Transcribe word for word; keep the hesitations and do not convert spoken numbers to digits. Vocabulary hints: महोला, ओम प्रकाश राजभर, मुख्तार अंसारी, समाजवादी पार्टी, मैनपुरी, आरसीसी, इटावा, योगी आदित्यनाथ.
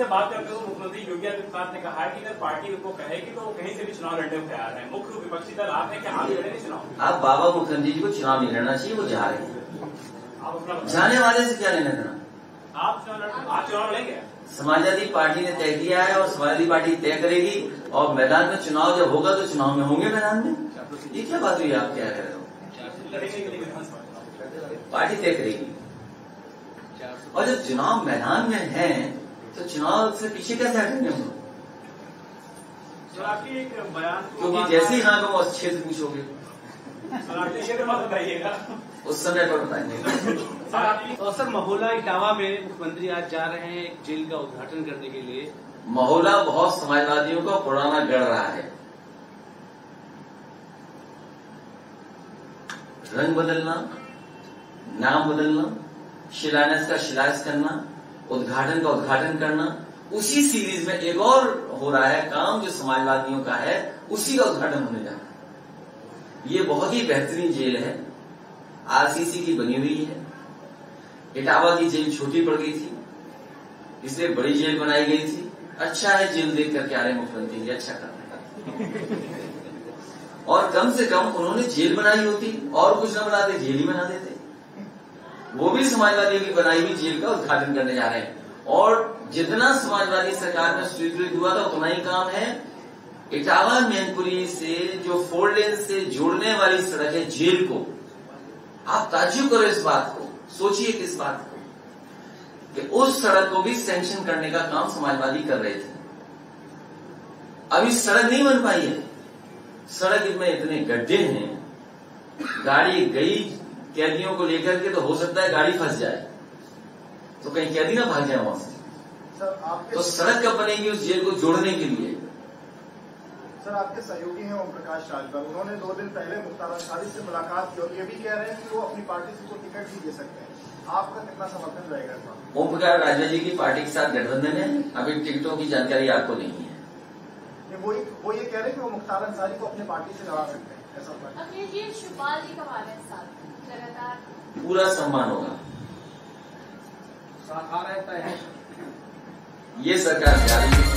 से बात करते हुए मुख्यमंत्री योगी आदित्यनाथ ने कहा कि अगर पार्टी को कहेगी तो वो कहीं से भी चुनाव लड़ने को तैयार है। मुख्य विपक्षी दल आप है कि आप लड़े नहीं चुनाव? आप बाबा मुखर्जी जी को चुनाव नहीं लड़ना चाहिए, वो जा रहे हैं, जाने वाले से क्या लेना देना? आप चुनाव लड़ेंगे? समाजवादी पार्टी ने तय किया है और समाजवादी पार्टी तय करेगी, और मैदान में चुनाव जब होगा तो चुनाव में होंगे मैदान में। ये क्या बात हुई? आप क्या कह रहे हो? पार्टी तय करेगी, और जब चुनाव मैदान में है तो चुनाव से पीछे कैसे हटेंगे हम लोग? क्योंकि जैसे ही हाँ उस क्षेत्र पूछोगे उस समय पर बताएंगे। तो सर, महोला इटावा में मुख्यमंत्री आज जा रहे हैं एक जेल का उद्घाटन करने के लिए। महोला बहुत समाजवादियों का पुराना गढ़ रहा है। रंग बदलना, नाम बदलना, शिलान्यास का शिलान्यास करना, उद्घाटन का उद्घाटन करना, उसी सीरीज में एक और हो रहा है काम जो समाजवादियों का है, उसी का उद्घाटन होने जा रहा है। ये बहुत ही बेहतरीन जेल है, आरसीसी की बनी हुई है। इटावा की जेल छोटी पड़ गई थी, इसलिए बड़ी जेल बनाई गई थी। अच्छा है, जेल देख करके आ रहे मुख्यमंत्री जी, अच्छा करने का। और कम से कम उन्होंने जेल बनाई होती, और कुछ न बनाते जेल ही बना देते। वो भी समाजवादियों की बनाई हुई जेल का उद्घाटन करने जा रहे हैं, और जितना समाजवादी सरकार में स्वीकृत हुआ था उतना ही काम है। इटावा मैनपुरी से जो फोर लेन से जोड़ने वाली सड़क है जेल को, आप ताज्जुब करो इस बात को, सोचिए इस बात को कि उस सड़क को भी सैंक्शन करने का काम समाजवादी कर रहे थे। अभी सड़क नहीं बन पाई है, सड़क में इतने गड्ढे हैं। गाड़ी गई कैदियों को लेकर के तो हो सकता है गाड़ी फंस जाए, तो कहीं कैदी ना भाग जाए वहां से। तो सड़क कब बनेगी उस जेल को जोड़ने के लिए? सर, आपके सहयोगी हैं ओम प्रकाश राजभर, उन्होंने दो दिन पहले मुख्तार अंसारी से मुलाकात की और ये भी कह रहे हैं कि वो अपनी पार्टी से कोई टिकट भी दे सकते हैं। आपका कितना समर्थन रहेगा? ओम प्रकाश राजभर जी की पार्टी के साथ गठबंधन है, अभी टिकटों की जानकारी आपको नहीं है। नहीं, वो, वो ये कह रहे हैं कि वो मुख्तार अंसारी को अपनी पार्टी से लड़ा सकते हैं। ऐसा लगातार पूरा सम्मान होगा, ये सरकार